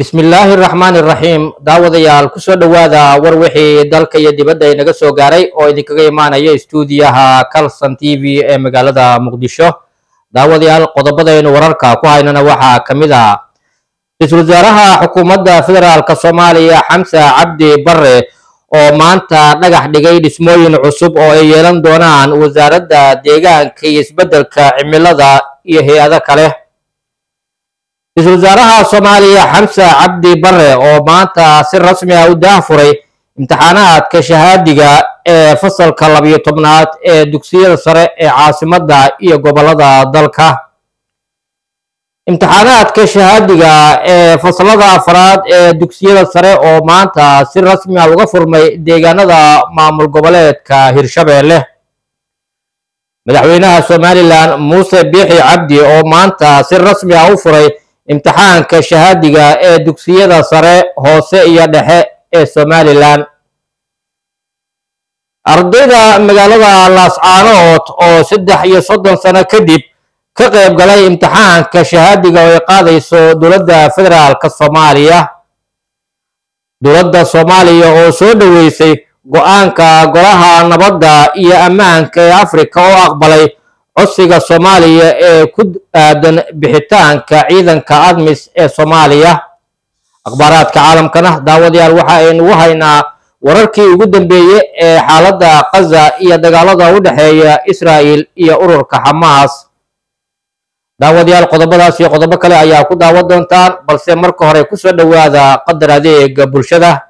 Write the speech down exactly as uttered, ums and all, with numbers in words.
بسم الله الرحمن الرحيم داود يال كسو دوادا وروحي دالك يدبدا ينغسو غاري او يدكغ يمانا يا استودياها كالسان تي في اي مغالدا مقدشو داود يال قدبدا ينوراركا كوهيننا وحا كميدا رئيسل وزارها حكومة فدرالك صوماليا حمزة عبدي بري او مانتا نغح ديغي دسموين عصوب او ايالان دونان وزارة ديغان كيس بدلك عملادا يهي اذا كاليه رئيس وزارها صوماليا حمزة عبدي بري او مانتا سر رسمي او دافوري امتحانات كشهادقة فصل كاللبية طبنات دوكسير سر عاصمة دا ايا قبلة دالكا امتحانات كشهادقة فصل دا افراد دوكسير سر او مانتا سر رسمي او غفرمي ديغانا دا معمول قبلات كهرشابه له مدحوينها صوماليلان موسى بيحي عبدي او مانتا سر رسمي او فري امتحان كشهادقة اي دوكسيادة سارة هوسي ايا دحي اي سوماليلان ارديدا مغالدا لاسعانوت او سدح ايا صدن سنة كدب كقيب غلاي امتحان كشهادقة ويقاضي سو دولدة فدرال كالصوماليا دولدة صوماليا او سودويسي قوانكا قراها نبضا ايا امان كي افريكا او اقبالي عصيغا صوماليا اي كد آدن بحيطان كعيدان كادمس اي صوماليا اقبارات كعالم كنه داوديا الوحاين وحاينا وراركي وقدن بيه اي حالدا قزا ايا دقالدا ودحيا اسرائيل ايا ارور كحماس داوديا القضبادا سيا قضبكالي ايا كداودان تان بلسي مركو هري كسو دوادا قدر اديق برشده